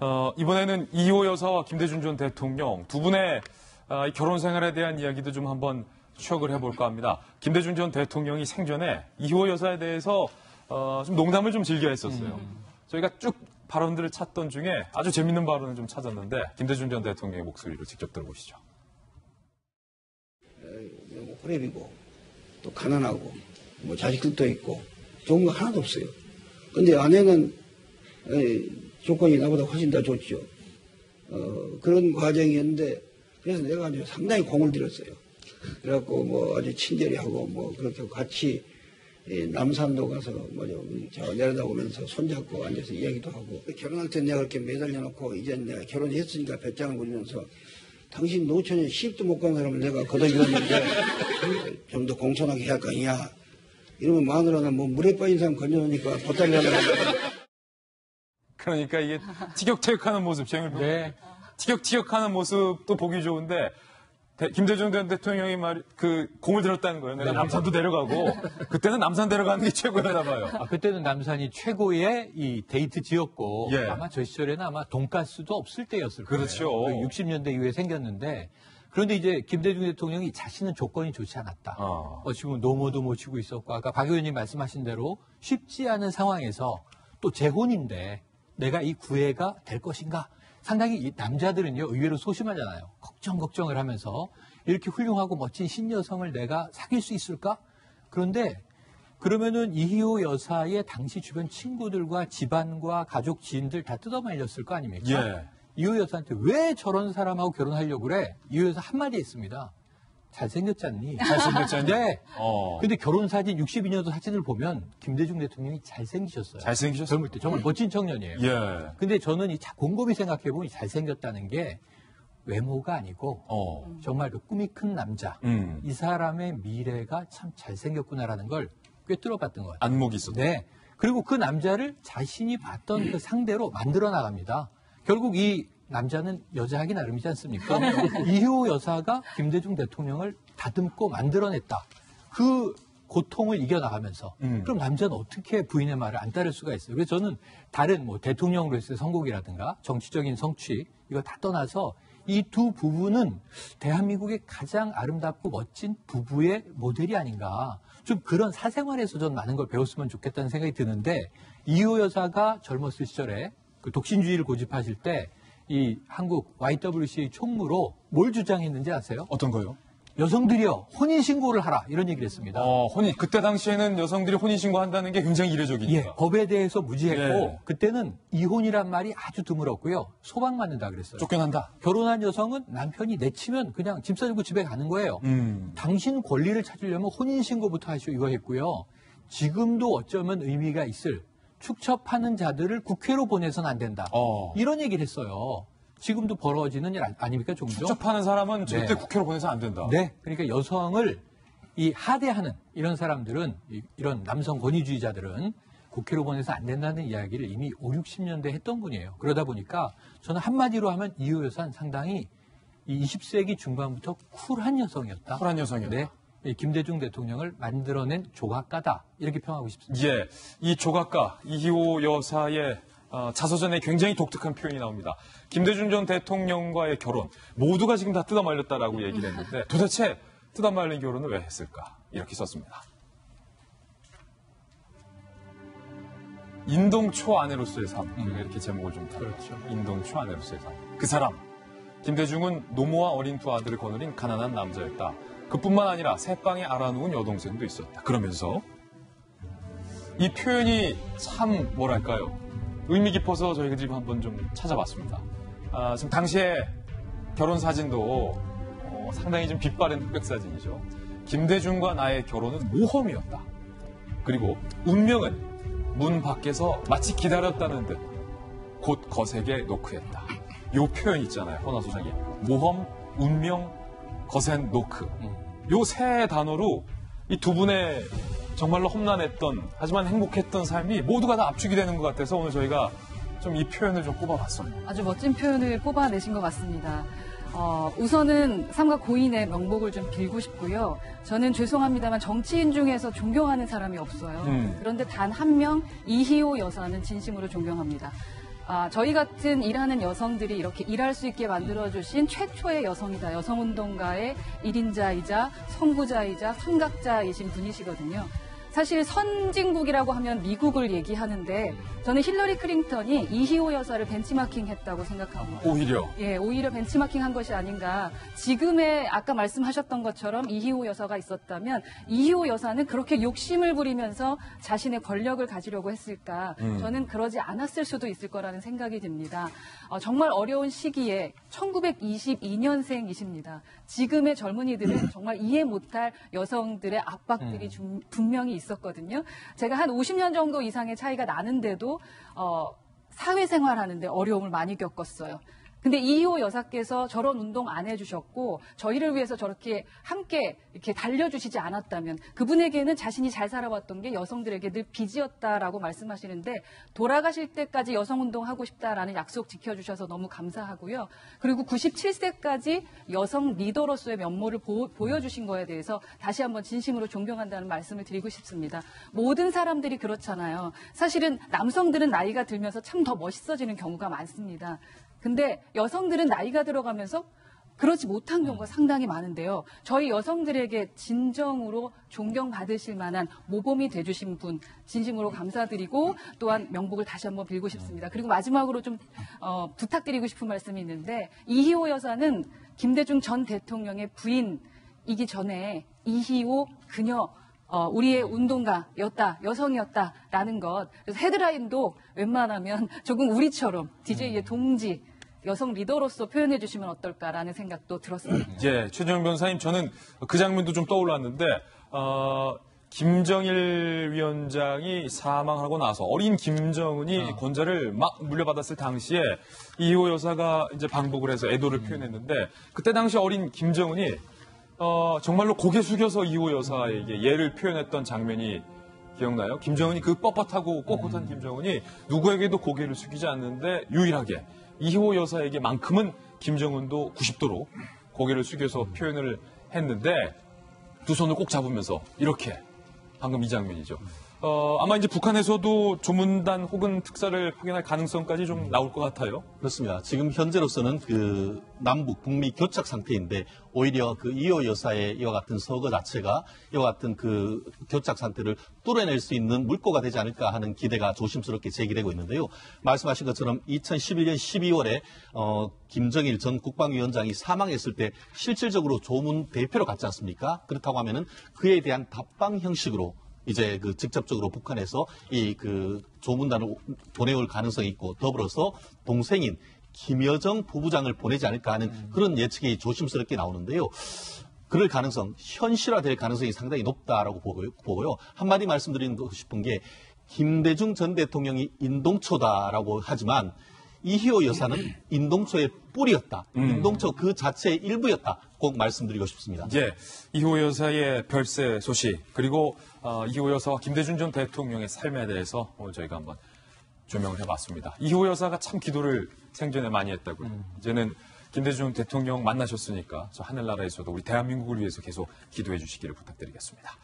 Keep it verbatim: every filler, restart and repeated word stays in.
어, 이번에는 이희호 여사와 김대중 전 대통령 두 분의 어, 결혼 생활에 대한 이야기도 좀 한번 추억을 해볼까 합니다. 김대중 전 대통령이 생전에 이희호 여사에 대해서 어, 좀 농담을 좀 즐겨 했었어요. 음. 저희가 쭉 발언들을 찾던 중에 아주 재밌는 발언을 좀 찾았는데 김대중 전 대통령의 목소리로 직접 들어보시죠. 호랩이고 또 가난하고 뭐 자식들도 있고 좋은 거 하나도 없어요. 근데 아내는 조건이 나보다 훨씬 더 좋죠. 어, 그런 과정이었는데 그래서 내가 아주 상당히 공을 들였어요. 그래갖고 뭐 아주 친절히 하고 뭐 그렇게 같이 남산도 가서 뭐저 내려다보면서 손잡고 앉아서 이야기도 하고 결혼할 때 내가 그렇게 매달려놓고 이제 내가 결혼했으니까 배짱을 부리면서 당신 노천에 시집도 못 간 사람을 내가 거둬주었는데 좀 더 공손하게 해야 할 거 아니냐. 이러면 마누라는 뭐 물에 빠진 사람 건져놓으니까 보따리 하나. 그러니까 이게 티격태격하는 모습, 재미를 보고 네. 티격태격하는 모습도 보기 좋은데 대, 김대중 전 대통령이 말, 그 공을 들었다는 거예요. 내가 남산도 내려가고 그때는 남산 내려가는 게 최고였나 봐요. 아, 그때는 남산이 최고의 이 데이트지였고 예. 아마 저 시절에는 아마 돈가스도 없을 때였을 거예요. 그렇죠. 육십 년대 이후에 생겼는데 그런데 이제 김대중 대통령이 자신은 조건이 좋지 않았다. 어. 어, 지금 노모도 모시고 있었고 아까 박 의원님 말씀하신 대로 쉽지 않은 상황에서 또 재혼인데 내가 이 구애가 될 것인가. 상당히 이 남자들은요 의외로 소심하잖아요. 걱정 걱정을 하면서 이렇게 훌륭하고 멋진 신여성을 내가 사귈 수 있을까? 그런데 그러면은 이희호 여사의 당시 주변 친구들과 집안과 가족 지인들 다 뜯어말렸을 거 아닙니까? 예. 이희호 여사한테 왜 저런 사람하고 결혼하려고 그래? 이희호 여사 한마디 했습니다. 잘생겼잖니. 잘생겼잖니. 네. 어. 근데 결혼사진 육십이 년도 사진을 보면 김대중 대통령이 잘생기셨어요. 잘생기셨어요. 젊을 때 정말 멋진 청년이에요. 예. 근데 저는 이 곰곰이 생각해보면 잘생겼다는 게 외모가 아니고 어. 정말 그 꿈이 큰 남자. 음. 이 사람의 미래가 참 잘생겼구나라는 걸 꿰뚫어 봤던 것 같아요. 안목이 있었죠. 네. 그리고 그 남자를 자신이 봤던 음. 그 상대로 만들어 나갑니다. 결국 이 남자는 여자하기 나름이지 않습니까? 이희호 여사가 김대중 대통령을 다듬고 만들어냈다. 그 고통을 이겨나가면서 음. 그럼 남자는 어떻게 부인의 말을 안 따를 수가 있어요? 그래서 저는 다른 뭐 대통령으로서의 성공이라든가 정치적인 성취 이거 다 떠나서 이 두 부부는 대한민국의 가장 아름답고 멋진 부부의 모델이 아닌가. 좀 그런 사생활에서 전 많은 걸 배웠으면 좋겠다는 생각이 드는데 이희호 여사가 젊었을 시절에 그 독신주의를 고집하실 때 이 한국 와이 더블유 씨 에이 총무로 뭘 주장했는지 아세요? 어떤 거요? 여성들이요 혼인신고를 하라 이런 얘기를 했습니다. 어, 혼인 그때 당시에는 여성들이 혼인신고한다는 게 굉장히 이례적이니까. 예, 법에 대해서 무지했고 예. 그때는 이혼이란 말이 아주 드물었고요. 소방맞는다 그랬어요. 쫓겨난다. 결혼한 여성은 남편이 내치면 그냥 짐 싸들고 집에 가는 거예요. 음. 당신 권리를 찾으려면 혼인신고부터 하시오 이거 했고요. 지금도 어쩌면 의미가 있을 축첩하는 자들을 국회로 보내선 안 된다. 어. 이런 얘기를 했어요. 지금도 벌어지는 일 아닙니까, 종종? 축첩하는 사람은 절대 네. 국회로 보내선 안 된다. 네. 그러니까 여성을 이 하대하는 이런 사람들은, 이런 남성 권위주의자들은 국회로 보내서 안 된다는 이야기를 이미 오십, 육십 년대 했던 분이에요. 그러다 보니까 저는 한마디로 하면 이희호 여사는 상당히 이 이십 세기 중반부터 쿨한 여성이었다. 쿨한 여성이었다. 네. 김대중 대통령을 만들어낸 조각가다 이렇게 평하고 싶습니다. 예, 이 조각가 이희호 여사의 어, 자서전에 굉장히 독특한 표현이 나옵니다. 김대중 전 대통령과의 결혼 모두가 지금 다 뜯어말렸다라고 얘기를 했는데 도대체 뜯어말린 결혼을 왜 했을까 이렇게 썼습니다. 인동초 아내로서의 삶 음. 이렇게 제목을 좀 그렇죠. 인동초 아내로서의 삶. 그 사람 김대중은 노모와 어린 두 아들을 거느린 가난한 남자였다. 그뿐만 아니라 새빵에 알아놓은 여동생도 있었다. 그러면서 이 표현이 참 뭐랄까요. 의미 깊어서 저희 그 집 한번 좀 찾아봤습니다. 아, 지금 당시에 결혼 사진도 어, 상당히 좀 빛바랜 흑백 사진이죠. 김대중과 나의 결혼은 모험이었다. 그리고 운명은 문 밖에서 마치 기다렸다는 듯 곧 거세게 노크했다. 요 표현 있잖아요. 헌화소장님. 모험, 운명, 거센 노크. 요 세 단어로 이 두 분의 정말로 험난했던 하지만 행복했던 삶이 모두가 다 압축이 되는 것 같아서 오늘 저희가 좀 이 표현을 좀 뽑아봤습니다. 아주 멋진 표현을 뽑아내신 것 같습니다. 어, 우선은 삼가 고인의 명복을 좀 빌고 싶고요. 저는 죄송합니다만 정치인 중에서 존경하는 사람이 없어요. 음. 그런데 단 한 명 이희호 여사는 진심으로 존경합니다. 아, 저희 같은 일하는 여성들이 이렇게 일할 수 있게 만들어주신 최초의 여성이다. 여성운동가의 일인자이자 선구자이자 선각자이신 분이시거든요. 사실 선진국이라고 하면 미국을 얘기하는데 저는 힐러리 클린턴이 이희호 여사를 벤치마킹했다고 생각합니다. 오히려? 예, 오히려 벤치마킹한 것이 아닌가. 지금의 아까 말씀하셨던 것처럼 이희호 여사가 있었다면 이희호 여사는 그렇게 욕심을 부리면서 자신의 권력을 가지려고 했을까. 음. 저는 그러지 않았을 수도 있을 거라는 생각이 듭니다. 어, 정말 어려운 시기에 천구백이십이 년생이십니다. 지금의 젊은이들은 정말 이해 못할 여성들의 압박들이 음. 분명히 있었거든요. 제가 한 오십 년 정도 이상의 차이가 나는데도 어, 사회생활하는데 어려움을 많이 겪었어요. 근데 이희호 여사께서 저런 운동 안 해주셨고 저희를 위해서 저렇게 함께 이렇게 달려주시지 않았다면 그분에게는 자신이 잘 살아왔던 게 여성들에게 늘 빚이었다라고 말씀하시는데 돌아가실 때까지 여성운동 하고 싶다라는 약속 지켜주셔서 너무 감사하고요. 그리고 구십칠 세까지 여성 리더로서의 면모를 보, 보여주신 거에 대해서 다시 한번 진심으로 존경한다는 말씀을 드리고 싶습니다. 모든 사람들이 그렇잖아요. 사실은 남성들은 나이가 들면서 참 더 멋있어지는 경우가 많습니다. 근데 여성들은 나이가 들어가면서 그렇지 못한 경우가 상당히 많은데요. 저희 여성들에게 진정으로 존경받으실 만한 모범이 돼주신 분 진심으로 감사드리고 또한 명복을 다시 한번 빌고 싶습니다. 그리고 마지막으로 좀 어, 부탁드리고 싶은 말씀이 있는데 이희호 여사는 김대중 전 대통령의 부인이기 전에 이희호 그녀 어, 우리의 운동가였다, 여성이었다라는 것. 그래서 헤드라인도 웬만하면 조금 우리처럼 디제이의 동지, 여성 리더로서 표현해 주시면 어떨까라는 생각도 들었습니다. 예, 최재형 변호사님, 저는 그 장면도 좀 떠올랐는데 어, 김정일 위원장이 사망하고 나서 어린 김정은이 어. 권좌를 막 물려받았을 당시에 이희호 여사가 이제 방북을 해서 애도를 음. 표현했는데 그때 당시 어린 김정은이 어, 정말로 고개 숙여서 이희호 여사에게 예를 표현했던 장면이 기억나요? 김정은이 그 뻣뻣하고 꼿꼿한 김정은이 누구에게도 고개를 숙이지 않는데 유일하게 이희호 여사에게만큼은 김정은도 구십 도로 고개를 숙여서 표현을 했는데 두 손을 꼭 잡으면서 이렇게 방금 이 장면이죠. 어, 아마 이제 북한에서도 조문단 혹은 특사를 파견할 가능성까지 좀 나올 것 같아요. 그렇습니다. 지금 현재로서는 그 남북, 북미 교착 상태인데 오히려 그 이희호 여사의 이와 같은 서거 자체가 이와 같은 그 교착 상태를 뚫어낼 수 있는 물꼬가 되지 않을까 하는 기대가 조심스럽게 제기되고 있는데요. 말씀하신 것처럼 이천십일 년 십이 월에 어, 김정일 전 국방위원장이 사망했을 때 실질적으로 조문 대표로 갔지 않습니까? 그렇다고 하면은 그에 대한 답방 형식으로 이제 그 직접적으로 북한에서 이 그 조문단을 보내올 가능성이 있고 더불어서 동생인 김여정 부부장을 보내지 않을까 하는 그런 예측이 조심스럽게 나오는데요. 그럴 가능성, 현실화될 가능성이 상당히 높다라고 보고요. 한마디 말씀드리고 싶은 게 김대중 전 대통령이 인동초다라고 하지만 이희호 여사는 인동초의 뿌리였다. 음. 인동초 그 자체의 일부였다. 꼭 말씀드리고 싶습니다. 예, 이희호 여사의 별세 소식 그리고 어, 이희호 여사와 김대중 전 대통령의 삶에 대해서 오늘 저희가 한번 조명을 해봤습니다. 이희호 여사가 참 기도를 생전에 많이 했다고요. 음. 이제는 김대중 대통령 만나셨으니까 저 하늘나라에서도 우리 대한민국을 위해서 계속 기도해 주시기를 부탁드리겠습니다.